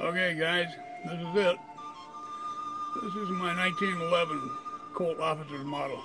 Okay guys, this is it. This is my 1911 Colt Officer's model.